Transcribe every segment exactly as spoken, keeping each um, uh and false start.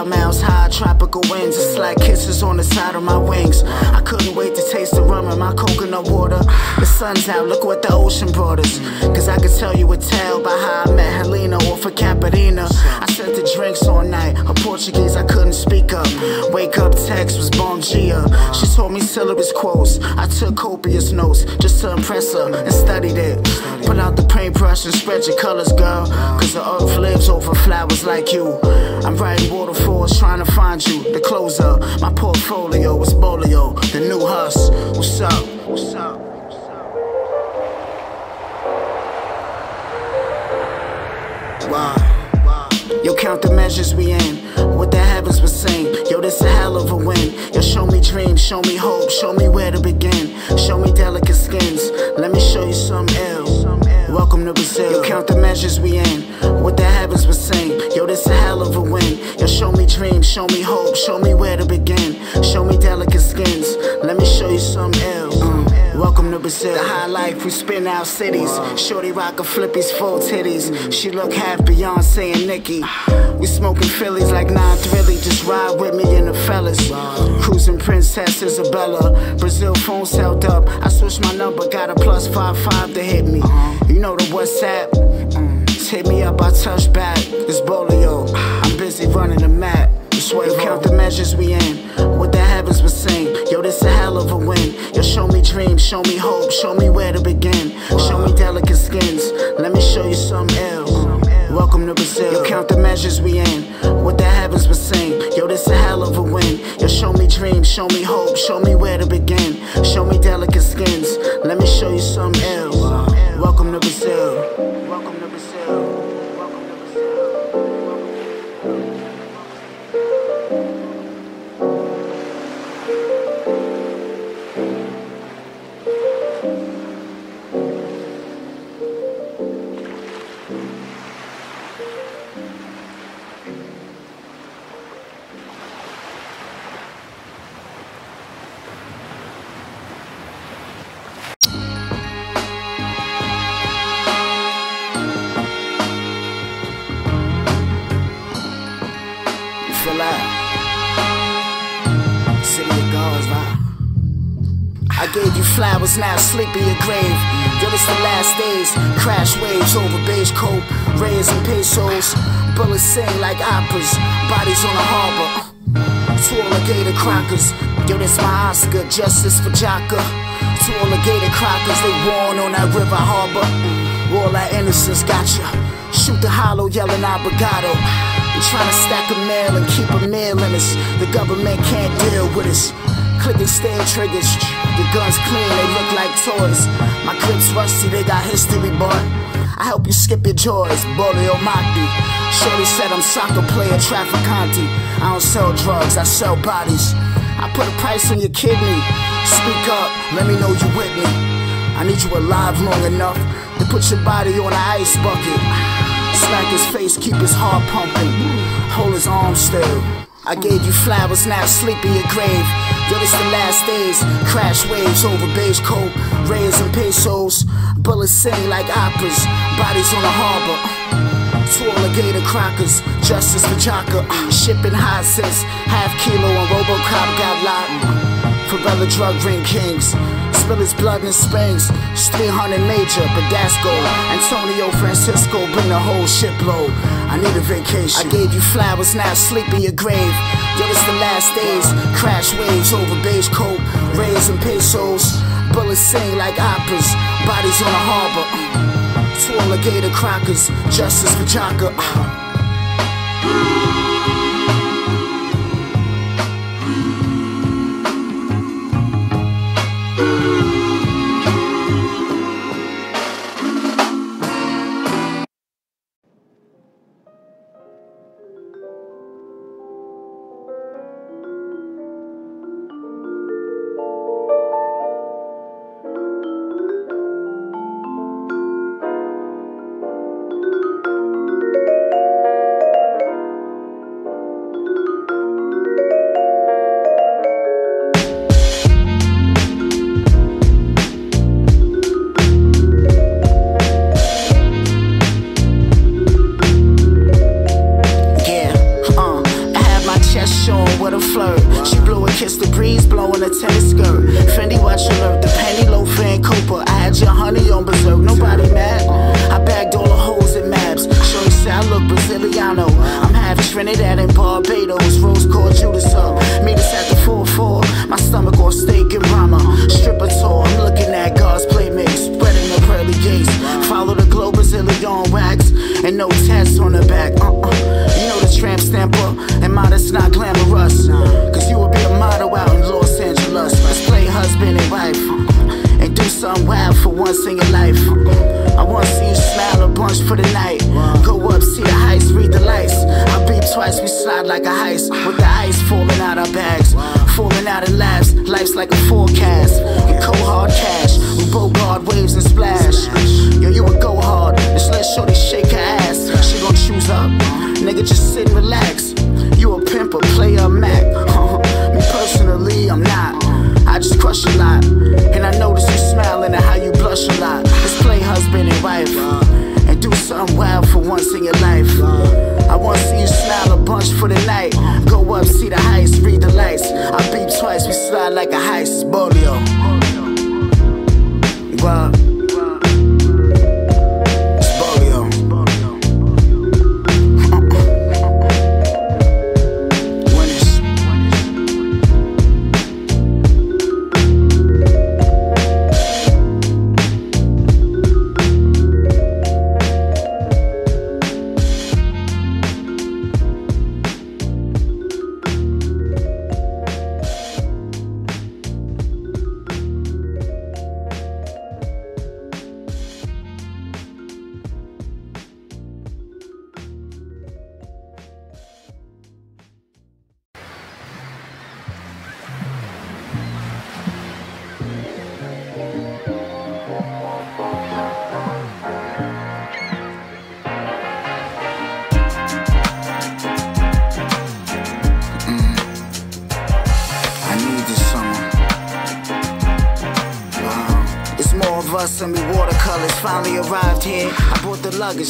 Cloud miles high, tropical winds. It's like kisses on the side of my wings. I couldn't wait to taste the rum in my coconut water. The sun's out, look what the ocean brought us. Cause I could tell you a tale by how I met Helena off aCaperina. I sent the drinks all night, her Portuguese I couldn't speak up. Wake up text was Bongia. She told me syllabus quotes. I took copious notes just to impress her and studied it. Put out the paintbrush and spread your colors, girl. Cause the earth lives over flowers like you. I'm writing waterfalls trying to find you. The closer, my portfolio is Bolio. The new hus, what's up? What's up? Wow. Yo, count the measures we in. What the heavens was saying. Yo, this a hell of a win. Yo, show me dreams, show me hope, show me where to begin. Show me delicate skins. Let me show you some ill. Welcome to Brazil. Yo, count the measures we in. What the heavens was saying. Yo, this a hell of a win. Yo, show me dreams, show me hope, show me where to begin. Show me delicate skins. Let me show you some ill. Mm. Welcome to Brazil. The high life, we spin our cities. Shorty rockin' flippies, full titties. She look half Beyonce and Nicki. We smoking Phillies like nine thrilly. Just ride with me and the fellas. Cruising Princess Isabella. Brazil phone celled up. I switched my number, got a plus five five to hit me. You know the WhatsApp. Just hit me up, I touch back. It's Bolio. I'm busy running the map. Yo, count the measures we in. What the heavens was saying. Yo, this a hell of a win. Yo, show me dreams, show me hope, show me where to begin. Show me delicate skins. Let me show you some ill. Welcome to Brazil. Yo, count the measures we in. What the heavens was saying. Yo, this a hell of a win. Yo, show me dreams, show me hope, show me where to begin. Show me delicate skins. Let me show you some ill. Welcome to Brazil. Welcome to Brazil. Flowers now sleepy your grave. Yo, it's the last days. Crash waves over beige coat. Rays and pesos. Bullets sing like operas. Bodies on the harbor. To all the gator crockers. Yo, that's my Oscar. Justice for Jaca. To all the gator crockers. They warn on that river harbor. All our innocence gotcha. Shoot the hollow yelling obrigado. They trying to stack a mail and keep a meal in us. The government can't deal with us. Clicking steel triggers. The guns clean, they look like toys. My clips rusty, they got history, boy. I help you skip your joys, Bolio Mati. Shorty said I'm soccer player, trafficante. I don't sell drugs, I sell bodies. I put a price on your kidney. Speak up, let me know you with me. I need you alive long enough to put your body on an ice bucket. Smack his face, keep his heart pumping. Hold his arms still. I gave you flowers, now sleep in your grave. Yo, this the last days. Crash waves over beige coat. Rays and pesos. Bullets sing like operas. Bodies on the harbor. To alligator crockers. Justice for Jaca. Shipping high since half kilo and Robocop got locked. Cruella drug ring kings. Spill his blood in springs. It's three hundred major, Badasco. Antonio Francisco, bring the whole shipload. I need a vacation. I gave you flowers, now sleep in your grave. Yo, it's the last days. Crash waves over beige coat. Rays and pesos. Bullets sing like operas. Bodies on the harbor. Two alligator crockers. Justice for Jaca. your honey on berserk, nobody mad. I bagged all the holes in maps. Sure, you say I look Braziliano. I'm half Trinidad and Barbados. Rose called Judas up. Meet us at the four four. My stomach all steak and Brahma. Stripper tour, I'm looking at God's playmates. Spreading the pearly gates. Follow the globe, Brazilian wax. And no tats on the back. Uh-uh. You know the tramp stamper. And modest, not glamorous. Cause you would be a model out in Los Angeles. Let's play husband and wife. And do something wild for once in your life. I wanna see you smile a bunch for the night. Go up, see the heights, read the lights. I beat twice, we slide like a heist. With the ice falling out our bags. Falling out in laps, life's like a forecast. We cold hard cash, we both guard waves and splash. Yo, you would go hard, just let shorty shake her ass. She gon' choose up, nigga just sit and relax. You a pimp or play a Mac. Me personally, I'm not. I just crush a lot, and I notice you smiling and how you blush a lot. Let's play husband and wife, and do something wild for once in your life. I wanna see you smile a bunch for the night. Go up, see the heights, read the lights. I beep twice, we slide like a heist. Bolio. Wow.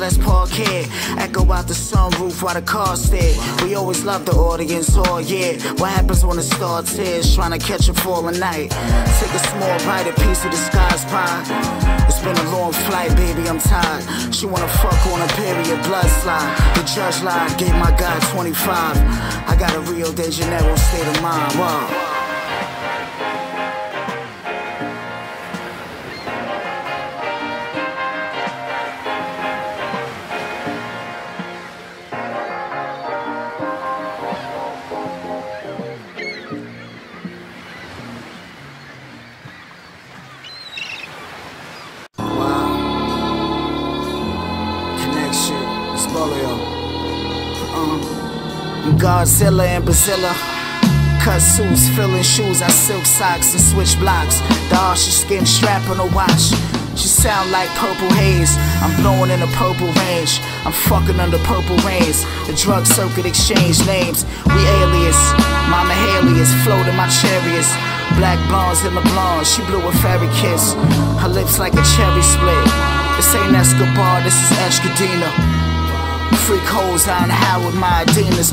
Let's park here. Echo out the sunroof while the car's there. We always love the audience all year. What happens when it starts here? Trying to catch a falling night. Take a small bite, a piece of the sky's pie. It's been a long flight, baby, I'm tired. She wanna fuck on a period blood slide. The judge lied, gave my guy twenty-five. I got a Rio de Janeiro state of mind. Wow. Zilla and Brazilla, cut suits, filling shoes, I silk socks and switch blocks. The Aussie skin strap on a watch. She sound like purple haze. I'm blowing in a purple range. I'm fucking under purple rains. The drug circuit exchange names. We alias, Mama Haley's floating my chariots. Black blondes in the blonde. She blew a fairy kiss. Her lips like a cherry split. This ain't Escobar, this is Ashkadena. Freak hoes on how with my Adenas.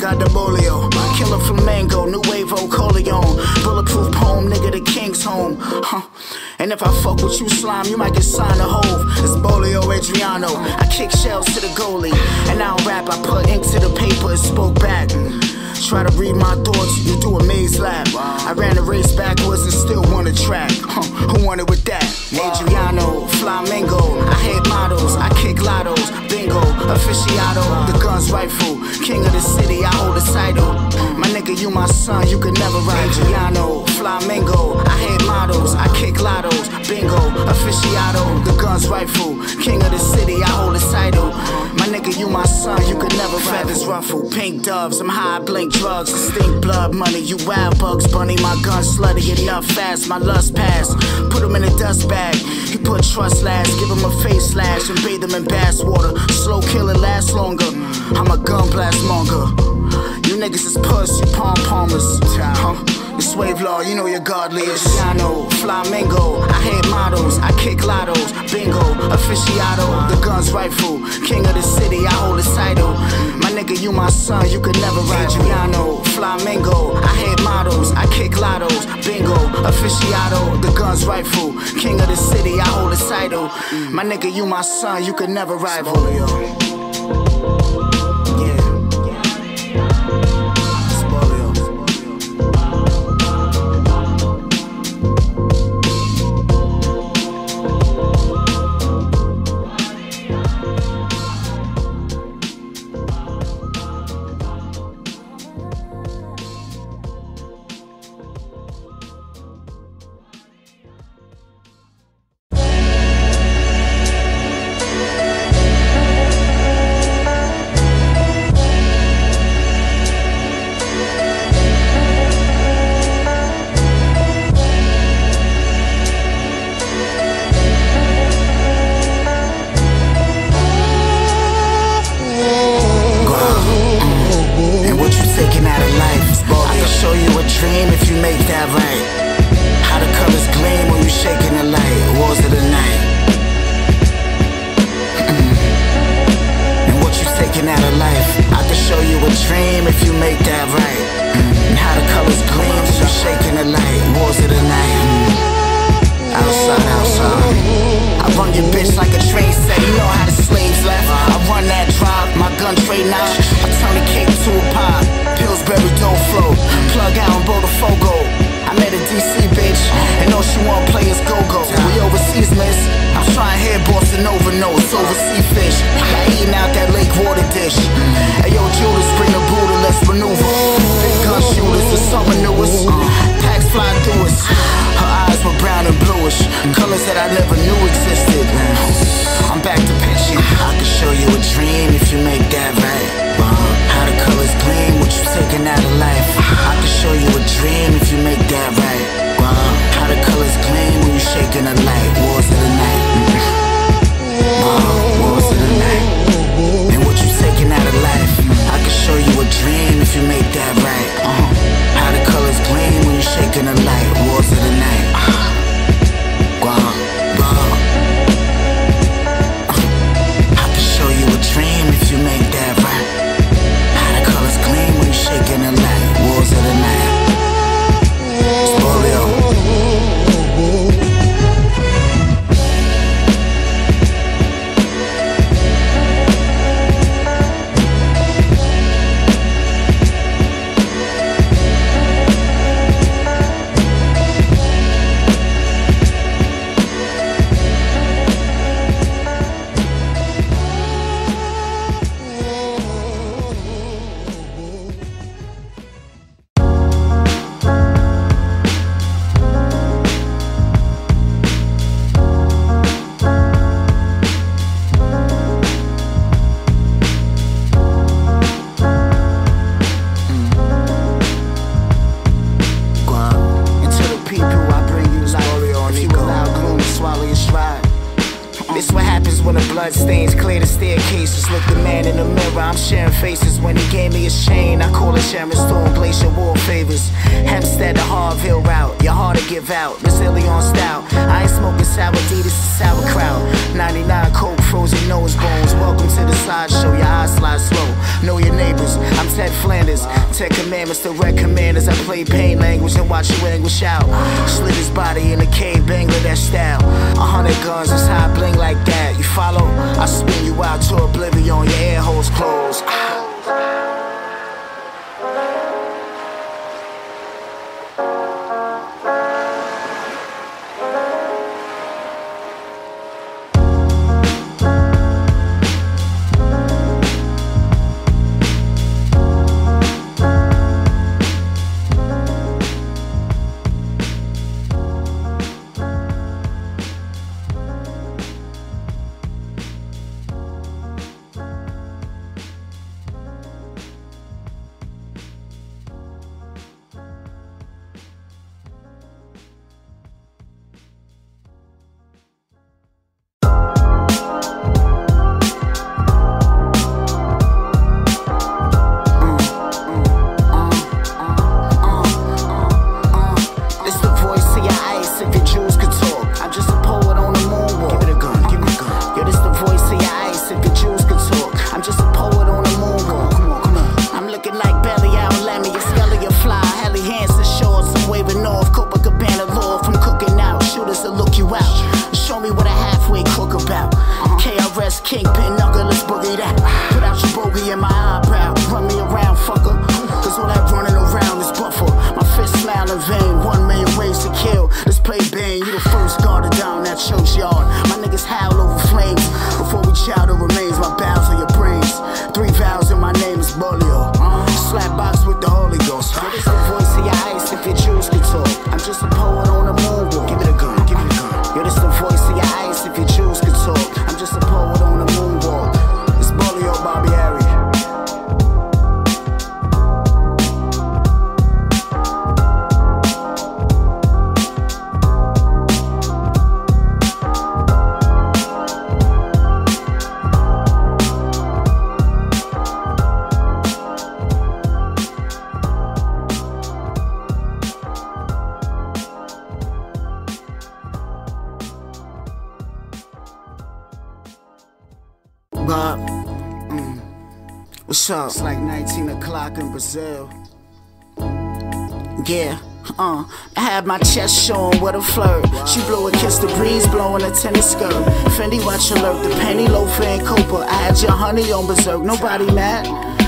Got the Bolio, killer Flamingo, new wave, old Coleon, bulletproof poem, nigga, the king's home, huh? And if I fuck with you, slime, you might get signed to Hove. It's Bolio, Adriano. I kick shells to the goalie. And I don't rap, I put ink to the paper and spoke back. Try to read my thoughts, you do a maze lap. I ran the race backwards and still won a track. Huh, who won it with that? Adriano, Flamingo, I hit models, I kick lottos. Bingo, aficionado, the gun's rifle. King of the city, I hold the title. My nigga, you my son, you could never ride. Adriano, Flamingo, I hit models, I kick lottos. Bingo, aficionado, the gun's rifle. King of the city, I hold the title. My nigga, you my son, you could never ride. Feathers ruffle, pink doves, I'm high, blink drugs, stink blood money, you wild bugs bunny. My gun slutty enough fast, my lust pass. Put him in a dust bag, he put trust last. Give him a face slash and bathe him in bass water. Slow killer lasts longer, I'm a gun blast monger. You niggas is puss, you palm palmers, huh? It's wave law, you know your god lives. Adriano, Flamingo, I hit models, I kick lottos. Bingo, aficionado, the gun's rifle. King of the city, I hold the title. My nigga, you my son, you could never ride. Adriano, Flamingo, I hit models, I kick lottos. Bingo, aficionado, the gun's rifle. King of the city, I hold the title. My nigga, you my son, you could never rival. give out. Brazilian style. I ain't smoking sour D, this is sauerkraut. ninety-nine cold frozen nose bones. Welcome to the slideshow. Your eyes slide slow. Know your neighbors. I'm Ted Flanders. Ten commandments to red commanders. I play pain language and watch you anguish out. Slit his body in a cave, Bangladesh style. A hundred guns, that's how I bling like that. You follow? I spin you out to oblivion. Your air holes closed. It's like nineteen o'clock in Brazil. Yeah, uh I had my chest showing with a flirt. She blew a kiss, the breeze blowing a tennis skirt. Fendi watch alert, the penny loafer and Copa. I had your honey on berserk, nobody mad.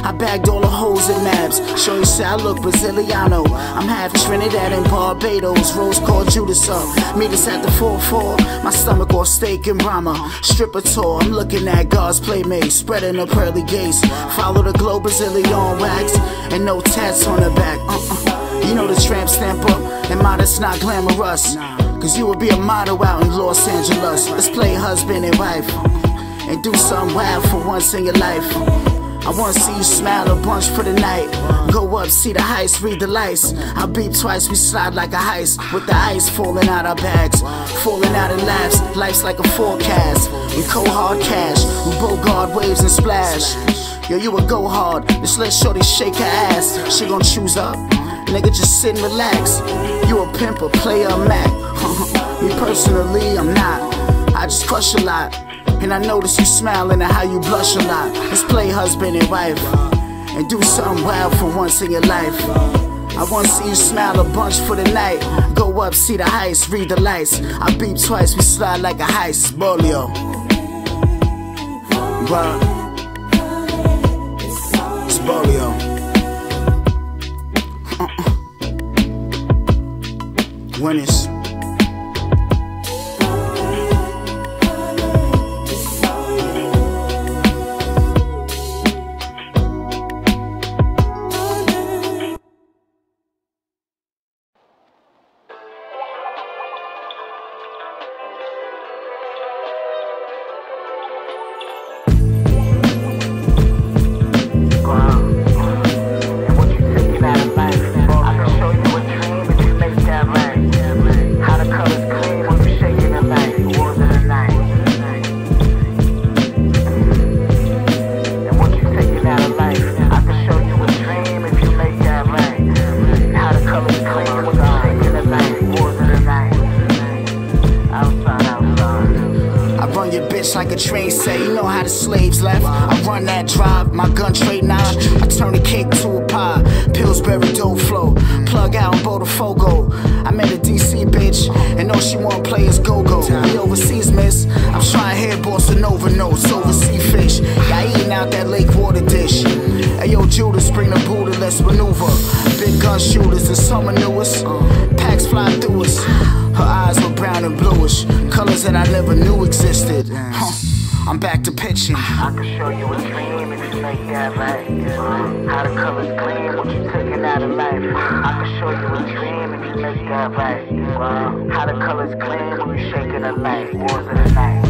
I bagged all the hoes and maps. Show you say I look Braziliano. I'm half Trinidad and Barbados. Rose called Judas up. Meet us at the four four. My stomach off steak and Brahma. Stripper tour. I'm looking at God's playmate. Spreading the pearly gates. Follow the glow Brazilian wax. And no tats on her back. Uh-uh. You know the tramp stamp up. And modest, not glamorous. Cause you would be a model out in Los Angeles. Let's play husband and wife. And do something wild for once in your life. I wanna see you smile a bunch for the night. Go up, see the heist, read the lights. I beep twice, we slide like a heist. With the ice falling out our bags. Falling out in laps, life's like a forecast. We cold hard cash, we bogard waves and splash. Yo, you would go hard, just let shorty shake her ass. She gon' choose up, nigga just sit and relax. You a pimp, a player, a Mac. Me personally, I'm not. I just crush a lot. And I notice you smiling and how you blush a lot. Let's play husband and wife. And do something wild for once in your life. I wanna see you smile a bunch for the night. Go up, see the heist, read the lights. I beep twice, we slide like a heist. Bolio. Bruh. It's Bolio. Uh-uh. Winners. Out of life. I can show you a dream if you make that right. like a train set. You know how the slaves left. I run that drive, my gun trade nine. I turn the cake to a pie. Pillsbury dope flow. Plug out and Botafogo. I met a D C bitch, and all she wanna play is go-go. We overseas, miss. I'm trying to hit Bossa Nova notes. Oversea fish. Y'all eating out that lake water dish. Ayo, Judas, bring the Buddha, let's maneuver. Big gun shooters and summer newest. Packs fly through us. Her eyes were brown and bluish, colors that I never knew existed. Huh. I'm back to pitching. I can show you a dream if you take that light. How the colors gleam, what you taking out of life. I can show you a dream if you make that right. How the colors gleam, what you shaking a light. Wars of the night.